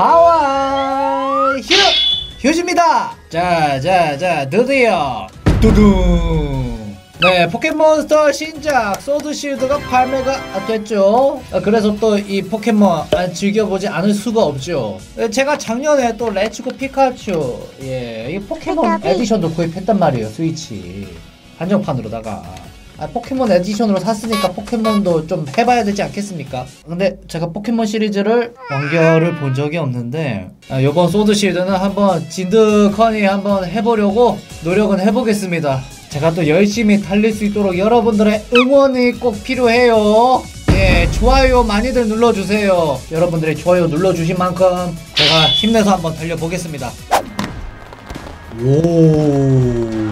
하와이 히로 휴지입니다. 자자자 드디어 두둥 네 포켓몬스터 신작 소드실드가 발매가 됐죠. 그래서 또 이 포켓몬 즐겨보지 않을 수가 없죠. 제가 작년에 또 렛츠고 피카츄 예, 이 포켓몬 에디션도 구입했단 말이에요. 스위치 한정판으로다가 포켓몬 에디션으로 샀으니까 포켓몬도 좀 해봐야 되지 않겠습니까? 근데 제가 포켓몬 시리즈를 완결을 본 적이 없는데 이번 소드실드는 한번 진득하니 한번 해보려고 노력은 해보겠습니다. 제가 또 열심히 달릴 수 있도록 여러분들의 응원이 꼭 필요해요. 예, 좋아요 많이들 눌러주세요. 여러분들이 좋아요 눌러주신 만큼 제가 힘내서 한번 달려보겠습니다. 오,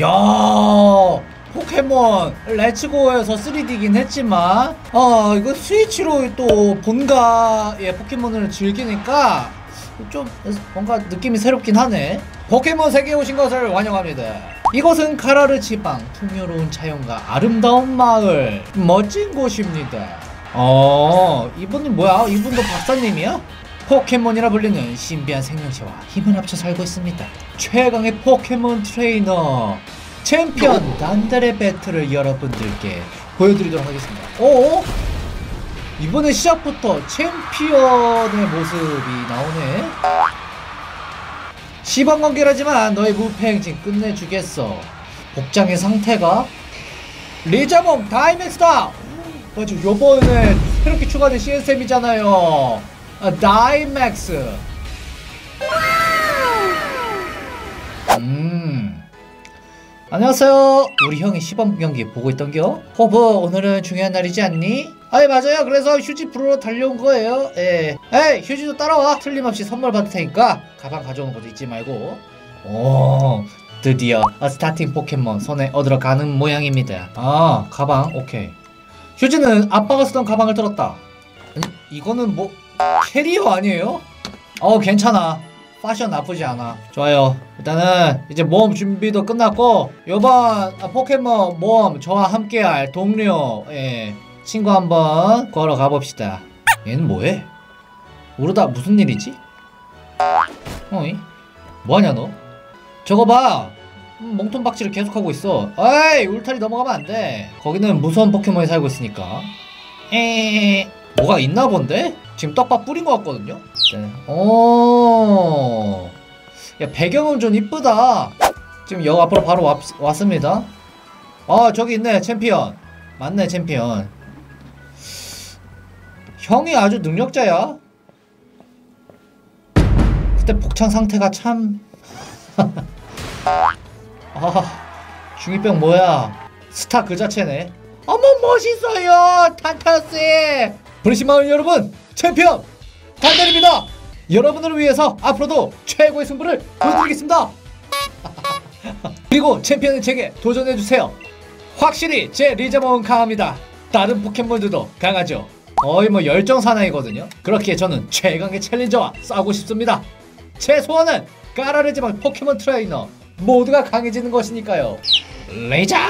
야. 포켓몬 렛츠고에서 3D긴 했지만 이거 스위치로 또 본가의 포켓몬을 즐기니까 좀 뭔가 느낌이 새롭긴 하네. 포켓몬 세계에 오신 것을 환영합니다. 이곳은 가라르 지방 풍요로운 자연과 아름다운 마을 멋진 곳입니다. 이분은 뭐야? 이분도 박사님이야? 포켓몬이라 불리는 신비한 생명체와 힘을 합쳐 살고 있습니다. 최강의 포켓몬 트레이너 챔피언 난달의 배틀을 여러분들께 보여드리도록 하겠습니다. 오, 이번에 시작부터 챔피언의 모습이 나오네. 시범관계라지만 너의 무패행진 끝내주겠어. 복장의 상태가 리자몽 다이맥스다. 맞아, 요번에 새롭게 추가된 CSM이잖아요. 다이맥스. 안녕하세요. 우리 형이 시범경기 보고 있던겨? 호브 오늘은 중요한 날이지 않니? 아니 맞아요. 그래서 휴지 부르러 달려온 거예요. 예. 에이 휴지도 따라와. 틀림없이 선물 받을 테니까 가방 가져오는 것도 잊지 말고. 오 드디어 스타팅 포켓몬 손에 얻으러 가는 모양입니다. 아 가방 오케이. 휴지는 아빠가 쓰던 가방을 들었다. 아니, 이거는 뭐 캐리어 아니에요? 괜찮아. 패션 나쁘지 않아. 좋아요. 일단은 이제 모험 준비도 끝났고 요번 포켓몬 모험 저와 함께할 동료 예 친구 한번 걸어 가봅시다. 얘는 뭐해? 오르다 무슨 일이지? 어이? 뭐하냐 너? 저거 봐! 멍텅박치를 계속하고 있어. 에이! 울타리 넘어가면 안 돼. 거기는 무서운 포켓몬이 살고 있으니까. 뭐가 있나 본데? 지금 떡밥 뿌린 것 같거든요? 네. 야 배경은 좀 이쁘다. 지금 여기 앞으로 바로 왔습니다. 저기 있네 챔피언. 맞네 챔피언. 형이 아주 능력자야. 그때 복창 상태가 참 중2병 뭐야. 스타 그 자체네. 어머 멋있어요 탄타스. 브리시마을 여러분 챔피언 단단입니다. 여러분을 위해서 앞으로도 최고의 승부를 보여드리겠습니다. 그리고 챔피언은 제게 도전해주세요. 확실히 제 리자몽은 강합니다. 다른 포켓몬들도 강하죠. 거의 뭐 열정 사나이거든요. 그렇기에 저는 최강의 챌린저와 싸우고 싶습니다. 제 소원은 가라르 지방 포켓몬 트레이너 모두가 강해지는 것이니까요. 리자!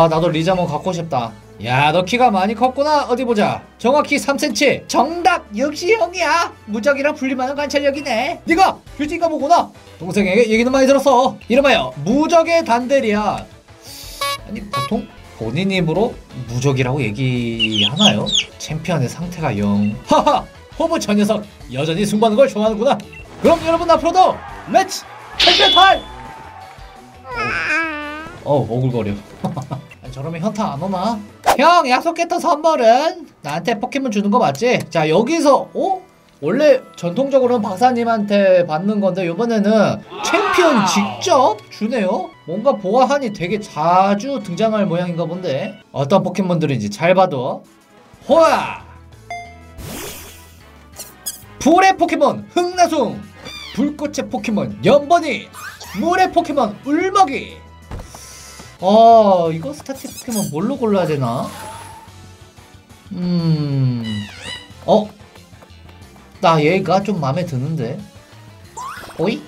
나도 리자몽 갖고 싶다. 야 너 키가 많이 컸구나. 어디보자. 정확히 3cm. 정답 역시 형이야. 무적이랑 분리만한 관찰력이네. 네가 휴지인가 보구나. 동생에게 얘기는 많이 들었어. 이름하여 무적의 단델이야. 아니 보통 본인 입으로 무적이라고 얘기하나요? 챔피언의 상태가 영 하하 호브 저 녀석 여전히 승부하는 걸 좋아하는구나. 그럼 여러분 앞으로도 렛츠 챔피언 탈! 어우 오글거려. 저러면 현타 안 오나? 형 약속했던 선물은? 나한테 포켓몬 주는 거 맞지? 자 여기서 원래 전통적으로는 박사님한테 받는 건데 이번에는 챔피언 직접 주네요? 뭔가 보아하니 되게 자주 등장할 모양인가 본데 어떤 포켓몬들인지 잘 봐도 호야! 불의 포켓몬 흑나숭! 불꽃의 포켓몬 연번이! 물의 포켓몬 울먹이! 이거 스타팅 포켓몬 뭘로 골라야 되나? 나 얘가 좀 마음에 드는데? 오이?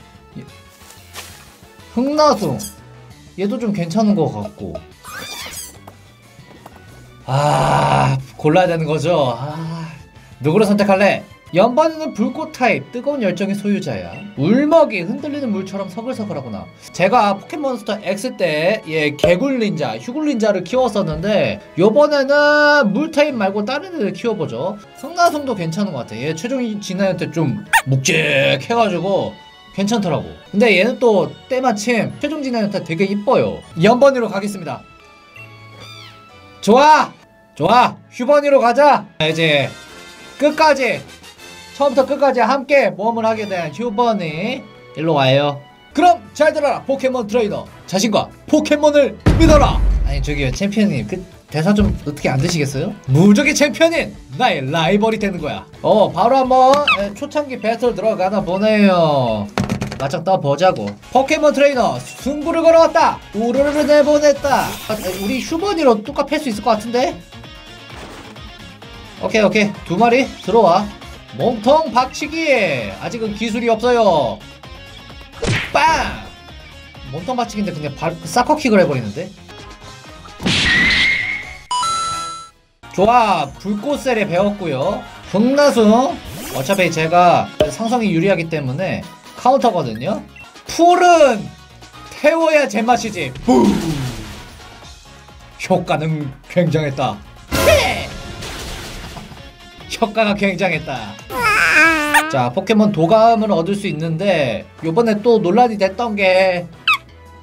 흑나숭 얘도 좀 괜찮은 것 같고 골라야 되는 거죠? 누구를 선택할래? 연반이는 불꽃 타입, 뜨거운 열정의 소유자야. 울먹이 흔들리는 물처럼 서글서글하구나. 제가 포켓몬스터 X 때 예, 개굴린자, 휴굴린자를 키웠었는데 요번에는 물 타입 말고 다른 애를 키워보죠. 성나송도 괜찮은 것 같아. 얘 최종 진화할 때 좀 묵직해가지고 괜찮더라고. 근데 얘는 또 때마침 최종 진화할 때 되게 이뻐요. 연번이로 가겠습니다. 좋아! 좋아! 휴번이로 가자! 이제 끝까지! 처음부터 끝까지 함께 모험을 하게 된 휴번이 일로 와요. 그럼 잘 들어라 포켓몬 트레이너! 자신과 포켓몬을 믿어라! 아니 저기요 챔피언님 그 대사 좀 어떻게 안 드시겠어요? 무적의 챔피언인 나의 라이벌이 되는 거야. 바로 한번 초창기 배틀 들어가나 보네요. 맞짱 떠보자고. 포켓몬 트레이너 승부를 걸어왔다. 우르르 내보냈다. 우리 휴머니로 뚜까 팰 수 있을 것 같은데? 오케이 오케이 두 마리 들어와. 몸통 박치기 아직은 기술이 없어요. 빵! 몸통 박치기인데 그냥 발 사커킥을 해버리는데? 좋아 불꽃셀에 배웠고요. 흑나수 어차피 제가 상성이 유리하기 때문에 카운터거든요. 풀은 태워야 제맛이지. 부! 효과는 굉장했다. 효과가 굉장했다. 자 포켓몬 도감을 얻을 수 있는데 요번에 또 논란이 됐던 게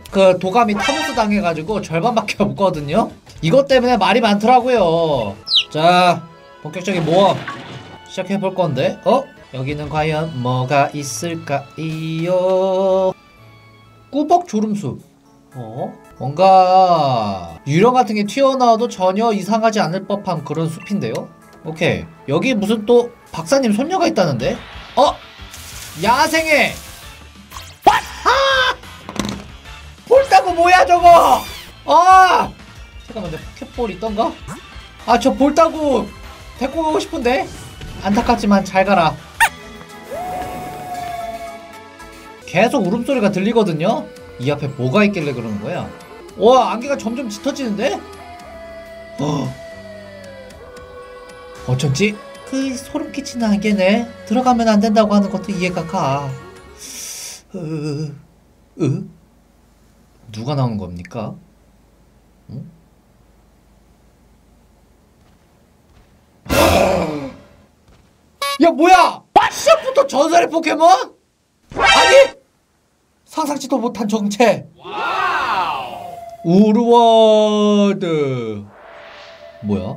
그 도감이 타노스 당해가지고 절반밖에 없거든요. 이것 때문에 말이 많더라고요. 자 본격적인 모험 시작해볼 건데 여기는 과연 뭐가 있을까요? 꾸벅 졸음수. 뭔가 유령 같은 게 튀어나와도 전혀 이상하지 않을 법한 그런 숲인데요. 오케이 여기 무슨 또 박사님 손녀가 있다는데? 야생에 볼따구 뭐야 저거? 잠깐만 내 포켓볼 있던가? 저 볼따구 데리고 가고 싶은데? 안타깝지만 잘 가라. 계속 울음소리가 들리거든요? 이 앞에 뭐가 있길래 그러는 거야? 와 안개가 점점 짙어지는데? 어쩐지? 그 소름 끼치는 안개네. 들어가면 안 된다고 하는 것도 이해가 가. 누가 나오는 겁니까? 응? 야 뭐야! 시작부터 전설의 포켓몬? 아니! 상상치도 못한 정체. 와우! 우르워드. 뭐야?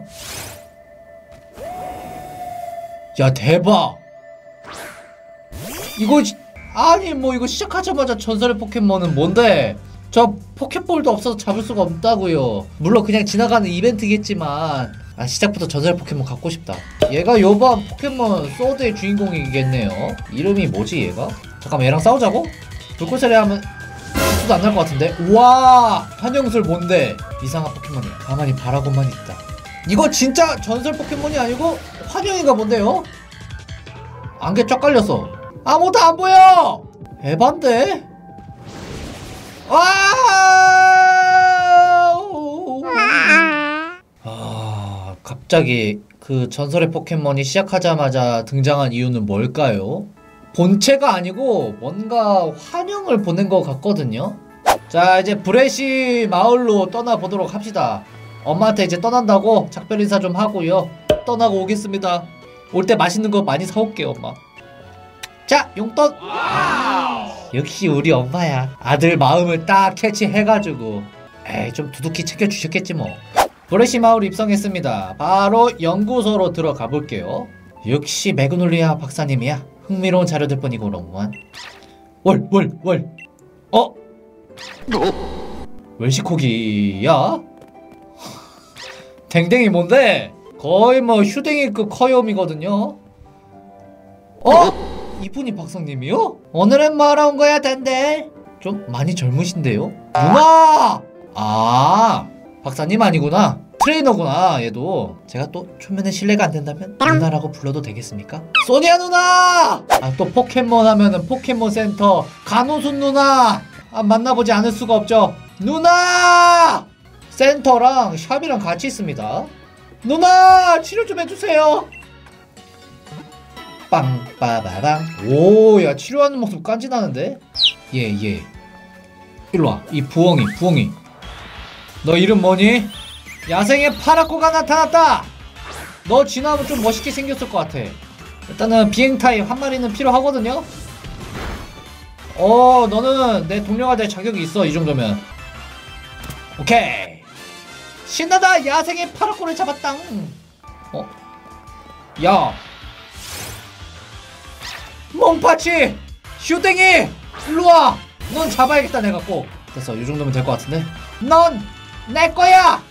야 대박! 이거 아니 뭐 이거 시작하자마자 전설의 포켓몬은 뭔데? 저 포켓볼도 없어서 잡을 수가 없다고요. 물론 그냥 지나가는 이벤트겠지만 시작부터 전설의 포켓몬 갖고 싶다. 얘가 요번 포켓몬 소드의 주인공이겠네요. 이름이 뭐지 얘가? 잠깐만 얘랑 싸우자고? 불꽃세례 하면 수도 안 날 것 같은데? 우와! 환영술 뭔데? 이상한 포켓몬이야. 가만히 바라고만 있다. 이거 진짜 전설 포켓몬이 아니고 환영이가 뭔데요? 안개 쫙 깔렸어. 아무것도 안 보여! 에반데? 갑자기 그 전설의 포켓몬이 시작하자마자 등장한 이유는 뭘까요? 본체가 아니고 뭔가 환영을 보낸 것 같거든요? 자 이제 브레시 마을로 떠나보도록 합시다. 엄마한테 이제 떠난다고 작별 인사 좀 하고요. 떠나고 오겠습니다. 올 때 맛있는 거 많이 사올게요 엄마. 자 용돈! 역시 우리 엄마야. 아들 마음을 딱 캐치해가지고 에이 좀 두둑히 챙겨주셨겠지 뭐. 브레시 마을 입성했습니다. 바로 연구소로 들어가 볼게요. 역시 매그놀리아 박사님이야. 흥미로운 자료들 뿐이고 너무한. 월. 웰시코기야? 댕댕이 뭔데? 거의 뭐 휴댕이급 커요미거든요. 이분이 박사님이요? 오늘은 뭐하러 온 거야 댕댕? 좀 많이 젊으신데요? 누나! 박사님 아니구나. 트레이너구나 얘도. 제가 또 초면에 실례가 안 된다면 누나라고 불러도 되겠습니까? 소니아 누나! 또 포켓몬 하면은 포켓몬 센터 간호순 누나! 만나보지 않을 수가 없죠. 누나! 센터랑 샵이랑 같이 있습니다. 누나! 치료 좀 해주세요. 빵빠바방. 오, 야, 치료하는 모습 깐지나는데? 예. 일로와, 이 부엉이. 너 이름 뭐니? 야생의 파라코가 나타났다! 너 지나면 좀 멋있게 생겼을 것 같아. 일단은 비행타입 한 마리는 필요하거든요? 어, 너는 내 동료가 될 자격이 있어, 이 정도면. 오케이. 신나다, 야생의 파라코를 잡았당. 어? 야, 멍파치! 슈댕이! 일로와! 넌 잡아야겠다, 내가 꼭. 됐어, 이 정도면 될 것 같은데? 넌 내 거야!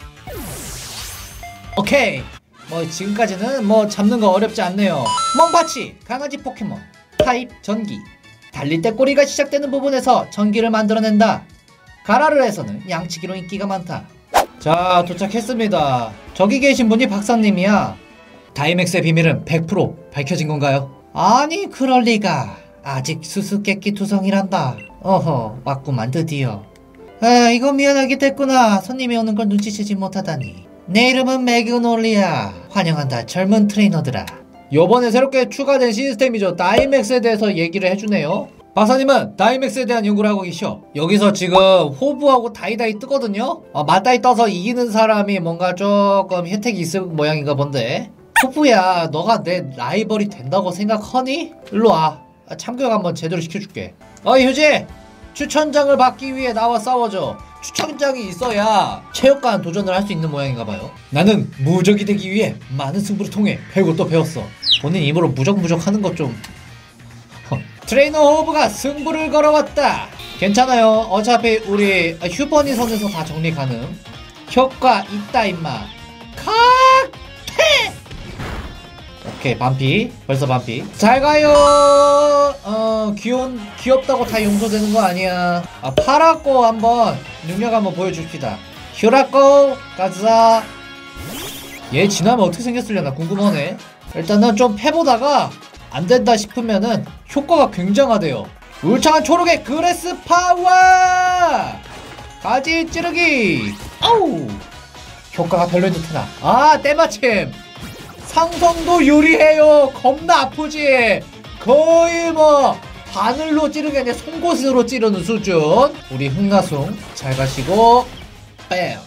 오케이. 뭐 지금까지는 뭐 잡는 거 어렵지 않네요. 멍파치! 강아지 포켓몬 타입 전기. 달릴 때 꼬리가 시작되는 부분에서 전기를 만들어낸다. 가라르에서는 양치기로 인기가 많다. 자, 도착했습니다. 저기 계신 분이 박사님이야. 다이맥스의 비밀은 100% 밝혀진 건가요? 아니, 그럴 리가. 아직 수수께끼 투성이란다. 어허, 왔구만 드디어. 아, 이거 미안하게 됐구나. 손님이 오는 걸 눈치채지 못하다니. 내 이름은 매그놀리아. 환영한다, 젊은 트레이너들아. 요번에 새롭게 추가된 시스템이죠. 다이맥스에 대해서 얘기를 해주네요. 박사님은 다이맥스에 대한 연구를 하고 계셔. 여기서 지금 호부하고 다이다이 뜨거든요. 맞다이 떠서 이기는 사람이 뭔가 조금 혜택이 있을 모양인가 본데. 호부야, 너가 내 라이벌이 된다고 생각하니? 일로와. 참교육 한번 제대로 시켜줄게. 어이 휴지! 추천장을 받기 위해 나와 싸워줘. 추천장이 있어야 체육관 도전을 할 수 있는 모양인가봐요. 나는 무적이 되기 위해 많은 승부를 통해 배우고 또 배웠어. 본인 입으로 무적무적 하는 것 좀. 트레이너 호브가 승부를 걸어왔다. 괜찮아요. 어차피 우리 휴버니 선에서 다 정리 가능. 효과 있다 임마. 카케! 오케이, 반피. 벌써 반피. 잘 가요. 귀엽다고 다 용서되는 거 아니야. 아, 파라코 한번 능력 한번 보여줍시다. 휴라코 가자. 얘 지나면 어떻게 생겼으려나 궁금하네. 일단은 좀 패보다가 안 된다 싶으면은 효과가 굉장하대요. 울창한 초록의 그레스 파워. 가지 찌르기. 아우. 효과가 별로인 듯하나. 아, 때마침. 상성도 유리해요. 겁나 아프지. 거의 뭐 바늘로 찌르게 아니라 송곳으로 찌르는 수준. 우리 흥나송 잘 가시고. 뺨.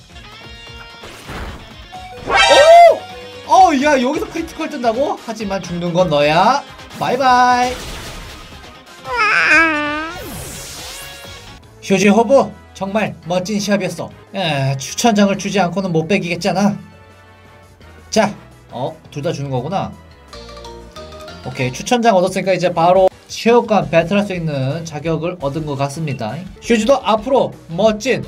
오! 야, 여기서 크리티컬 뜬다고? 하지만 죽는 건 너야. 바이바이. 휴지 호부, 정말 멋진 시합이었어. 에, 추천장을 주지 않고는 못 배기겠잖아. 자, 둘 다 주는 거구나. 오케이, 추천장 얻었으니까 이제 바로 체육관 배틀할 수 있는 자격을 얻은 것 같습니다. 휴지도 앞으로 멋진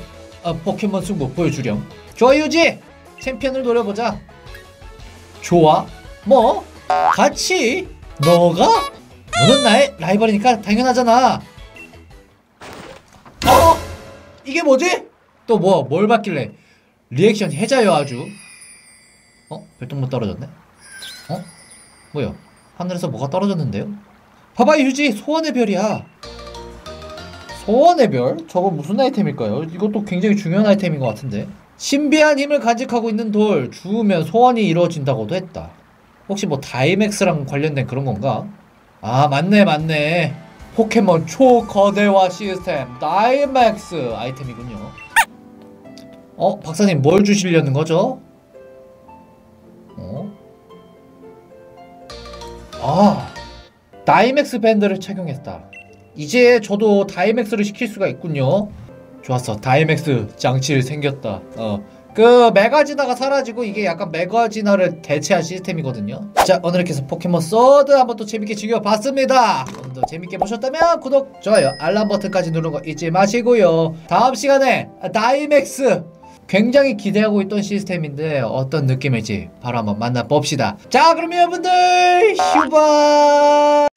포켓몬 승부 보여주렴. 좋아 휴지! 챔피언을 노려보자. 좋아? 뭐? 같이? 너가? 너는 나의 라이벌이니까 당연하잖아. 이게 뭐지? 또 뭘 봤길래 리액션 해자요 아주. 별똥물 떨어졌네? 뭐야? 하늘에서 뭐가 떨어졌는데요? 봐봐 휴지! 소원의 별이야! 소원의 별? 저건 무슨 아이템일까요? 이것도 굉장히 중요한 아이템인 것 같은데. 신비한 힘을 간직하고 있는 돌. 주우면 소원이 이루어진다고도 했다. 혹시 뭐 다이맥스랑 관련된 그런 건가? 아, 맞네. 포켓몬 초거대화 시스템 다이맥스 아이템이군요. 박사님 뭘 주시려는 거죠? 아, 다이맥스 밴드를 착용했다. 이제 저도 다이맥스를 시킬 수가 있군요. 좋았어, 다이맥스 장치를 생겼다. 그 메가지나가 사라지고 이게 약간 메가지나를 대체한 시스템이거든요. 자, 오늘 이렇게 해서 포켓몬 소드 한번 또 재밌게 즐겨봤습니다. 오늘도 재밌게 보셨다면 구독, 좋아요, 알람 버튼까지 누른 거 잊지 마시고요. 다음 시간에 다이맥스 굉장히 기대하고 있던 시스템인데 어떤 느낌일지 바로 한번 만나봅시다. 자, 그럼 여러분들 휴바.